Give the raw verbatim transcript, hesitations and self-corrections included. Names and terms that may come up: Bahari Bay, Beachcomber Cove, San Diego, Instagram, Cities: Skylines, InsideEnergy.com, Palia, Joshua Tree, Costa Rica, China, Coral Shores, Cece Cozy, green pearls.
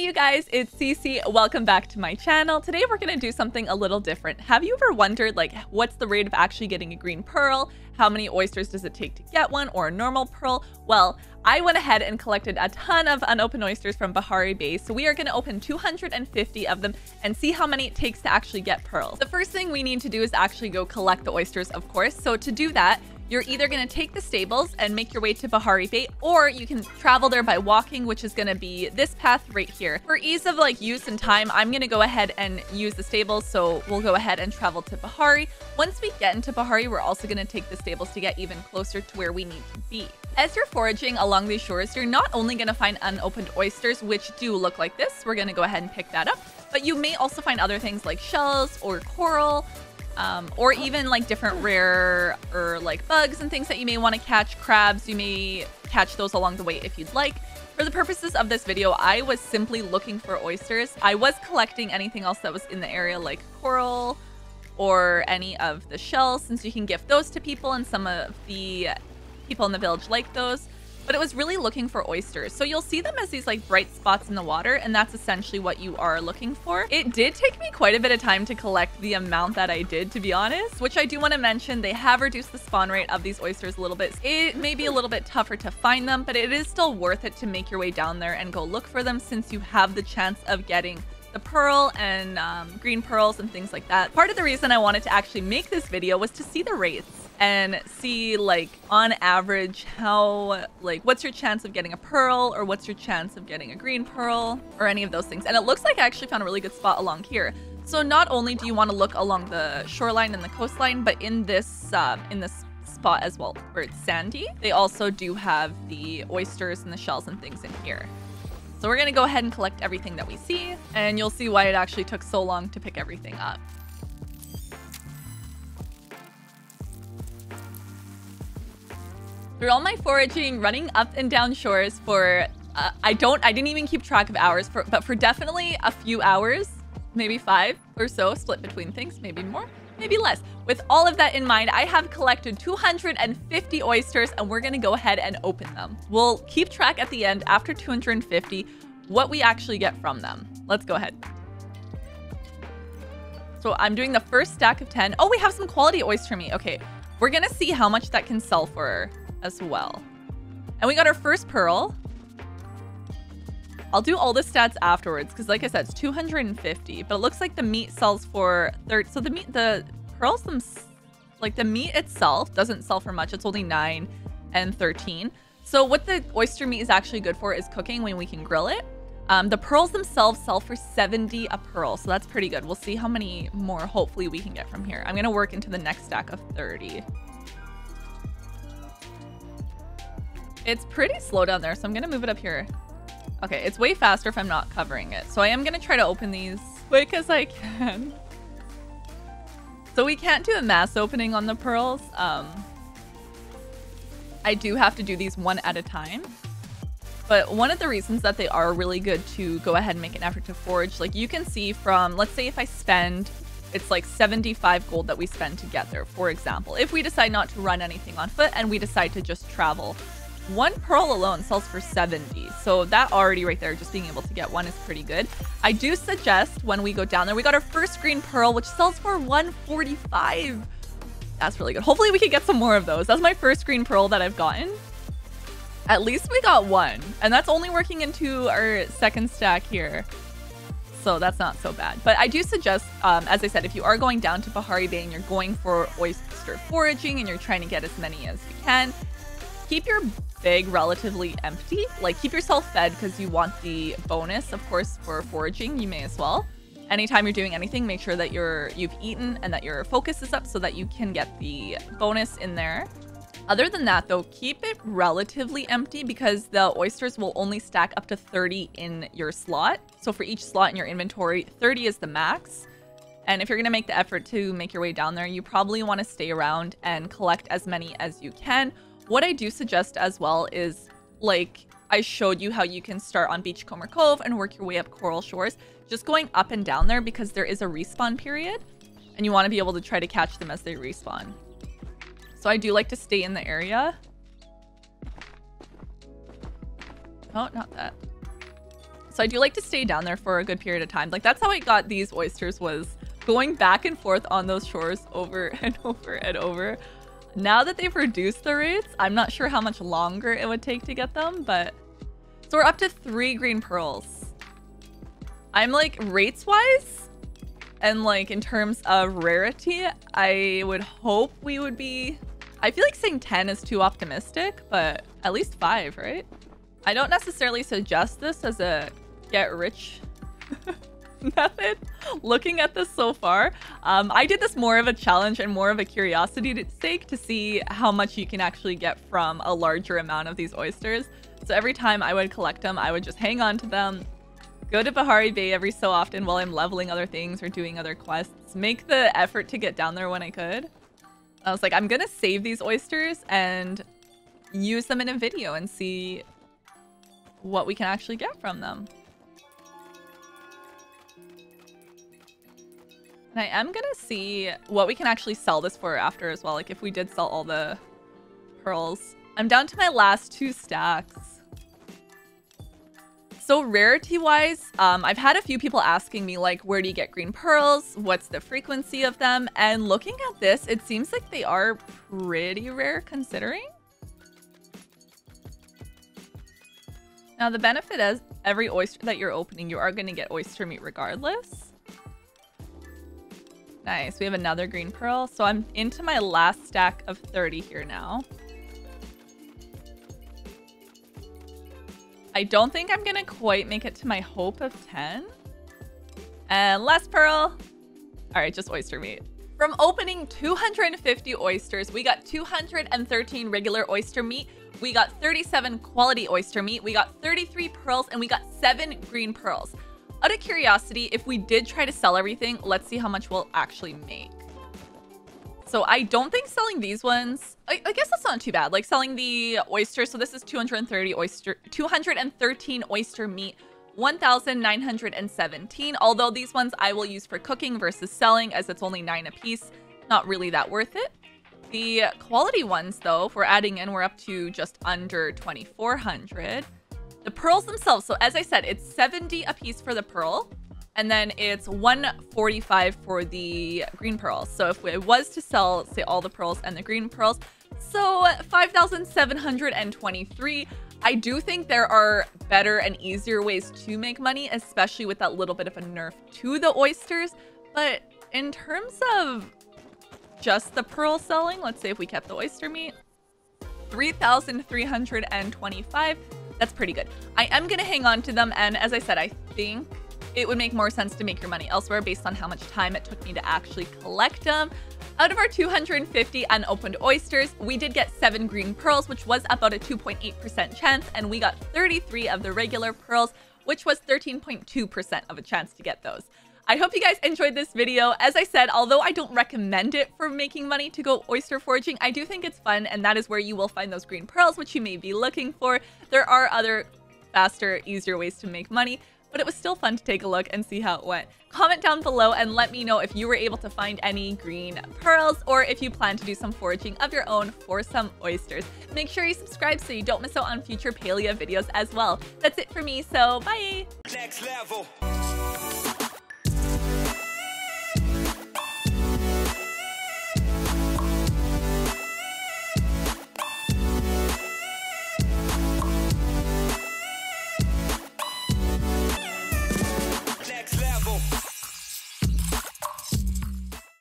Hey you guys, it's Cece. Welcome back to my channel. Today we're going to do something a little different. Have you ever wondered, like, what's the rate of actually getting a green pearl? How many oysters does it take to get one, or a normal pearl? Well, I went ahead and collected a ton of unopened oysters from Bahari Bay, so we are going to open two hundred fifty of them and see how many it takes to actually get pearls. The first thing we need to do is actually go collect the oysters, of course. So to do that, you're either going to take the stables and make your way to Bahari Bay, or you can travel there by walking, which is going to be this path right here. For ease of like use and time, I'm going to go ahead and use the stables, so we'll go ahead and travel to Bahari. Once we get into Bahari, we're also going to take the stables to get even closer to where we need to be. As you're foraging along these shores, you're not only going to find unopened oysters, which do look like this. We're going to go ahead and pick that up, but you may also find other things like shells or coral. Um, or even like different rare or like bugs and things that you may want to catch. Crabs, you may catch those along the way if you'd like. For the purposes of this video, I was simply looking for oysters. I was collecting anything else that was in the area, like coral or any of the shells, since you can gift those to people and some of the people in the village like those. But it was really looking for oysters. So you'll see them as these like bright spots in the water, and that's essentially what you are looking for. It did take me quite a bit of time to collect the amount that I did, to be honest, which I do want to mention, they have reduced the spawn rate of these oysters a little bit. It may be a little bit tougher to find them, but it is still worth it to make your way down there and go look for them, since you have the chance of getting the pearl and um, green pearls and things like that. Part of the reason I wanted to actually make this video was to see the rates and see, like, on average, how, like, what's your chance of getting a pearl, or what's your chance of getting a green pearl, or any of those things. And it looks like I actually found a really good spot along here. So not only do you want to look along the shoreline and the coastline, but in this um, in this spot as well, where it's sandy, they also do have the oysters and the shells and things in here. So we're gonna go ahead and collect everything that we see, and you'll see why it actually took so long to pick everything up. Through all my foraging, running up and down shores for, uh, I don't, I didn't even keep track of hours, for, but for definitely a few hours, maybe five or so, split between things, maybe more, maybe less. With all of that in mind, I have collected two hundred fifty oysters, and we're gonna go ahead and open them. We'll keep track at the end, after two hundred fifty, what we actually get from them. Let's go ahead. So I'm doing the first stack of ten. Oh, we have some quality oyster meat. Okay, we're gonna see how much that can sell for as well. And we got our first pearl. I'll do all the stats afterwards, because like I said, it's two hundred fifty, but it looks like the meat sells for thirty. So the meat, the pearls, them, like the meat itself doesn't sell for much. It's only nine and thirteen. So what the oyster meat is actually good for is cooking, when we can grill it. Um, the pearls themselves sell for seventy a pearl, so that's pretty good. We'll see how many more hopefully we can get from here. I'm gonna work into the next stack of thirty. It's pretty slow down there, so I'm gonna move it up here. Okay, it's way faster if I'm not covering it. So I am gonna try to open these quick as I can. So we can't do a mass opening on the pearls. Um, I do have to do these one at a time. But one of the reasons that they are really good to go ahead and make an effort to forage, like you can see from, let's say if I spend, it's like seventy-five gold that we spend to get there, for example. If we decide not to run anything on foot and we decide to just travel, one pearl alone sells for seventy, so that already right there, just being able to get one is pretty good. I do suggest when we go down there, we got our first green pearl, which sells for one forty-five. That's really good. Hopefully we can get some more of those. That's my first green pearl that I've gotten. At least we got one, and that's only working into our second stack here. So that's not so bad. But I do suggest, um, as I said, if you are going down to Bahari Bay and you're going for oyster foraging and you're trying to get as many as you can, keep your bag relatively empty. Like, keep yourself fed, because you want the bonus, of course, for foraging. You may as well. Anytime you're doing anything, make sure that you're, you've eaten and that your focus is up, so that you can get the bonus in there. Other than that, though, keep it relatively empty, because the oysters will only stack up to thirty in your slot. So for each slot in your inventory, thirty is the max. And if you're going to make the effort to make your way down there, you probably want to stay around and collect as many as you can. What I do suggest as well is, like I showed you how you can start on Beachcomber Cove and work your way up Coral Shores, just going up and down there, because there is a respawn period and you want to be able to try to catch them as they respawn. So I do like to stay in the area. Oh, not that. So I do like to stay down there for a good period of time. Like, that's how I got these oysters, was going back and forth on those shores over and over and over. Now that they've reduced the rates, I'm not sure how much longer it would take to get them, but... So we're up to three green pearls. I'm like, rates-wise, and like in terms of rarity, I would hope we would be... I feel like saying ten is too optimistic, but at least five, right? I don't necessarily suggest this as a get-rich method, looking at this so far. Um, I did this more of a challenge and more of a curiosity sake to see how much you can actually get from a larger amount of these oysters. So every time I would collect them, I would just hang on to them, go to Bahari Bay every so often while I'm leveling other things or doing other quests, make the effort to get down there when I could. I was like, I'm gonna save these oysters and use them in a video and see what we can actually get from them. And I am gonna see what we can actually sell this for after as well, like if we did sell all the pearls. I'm down to my last two stacks. So rarity-wise, um, I've had a few people asking me, like, where do you get green pearls? What's the frequency of them? And looking at this, it seems like they are pretty rare considering. Now the benefit is every oyster that you're opening, you are going to get oyster meat regardless. Nice. We have another green pearl. So I'm into my last stack of thirty here now. I don't think I'm going to quite make it to my hope of ten. And last pearl. All right, just oyster meat. From opening two hundred fifty oysters, we got two hundred thirteen regular oyster meat. We got thirty-seven quality oyster meat, we got thirty-three pearls, and we got seven green pearls. Out of curiosity, if we did try to sell everything, let's see how much we'll actually make. So I don't think selling these ones, I, I guess that's not too bad. Like selling the oysters, so this is two hundred thirty oyster, two hundred thirteen oyster meat, one thousand nine hundred seventeen. Although these ones I will use for cooking versus selling, as it's only nine a piece. Not really that worth it. The quality ones, though, if we're adding in, we're up to just under twenty-four hundred. The pearls themselves, so as I said, it's seventy a piece for the pearl, and then it's one forty-five for the green pearls. So if it was to sell, say, all the pearls and the green pearls, so five thousand seven hundred twenty-three. I do think there are better and easier ways to make money, especially with that little bit of a nerf to the oysters. But in terms of just the pearl selling, let's say if we kept the oyster meat, three thousand three hundred twenty-five. That's pretty good. I am gonna hang on to them, and as I said, I think it would make more sense to make your money elsewhere based on how much time it took me to actually collect them. Out of our two hundred fifty unopened oysters, we did get seven green pearls, which was about a two point eight percent chance, and we got thirty-three of the regular pearls, which was thirteen point two percent of a chance to get those. I hope you guys enjoyed this video. As I said, although I don't recommend it for making money to go oyster foraging, I do think it's fun, and that is where you will find those green pearls, which you may be looking for. There are other faster, easier ways to make money, but it was still fun to take a look and see how it went. Comment down below and let me know if you were able to find any green pearls, or if you plan to do some foraging of your own for some oysters. Make sure you subscribe so you don't miss out on future Palia videos as well. That's it for me, so bye! Next level.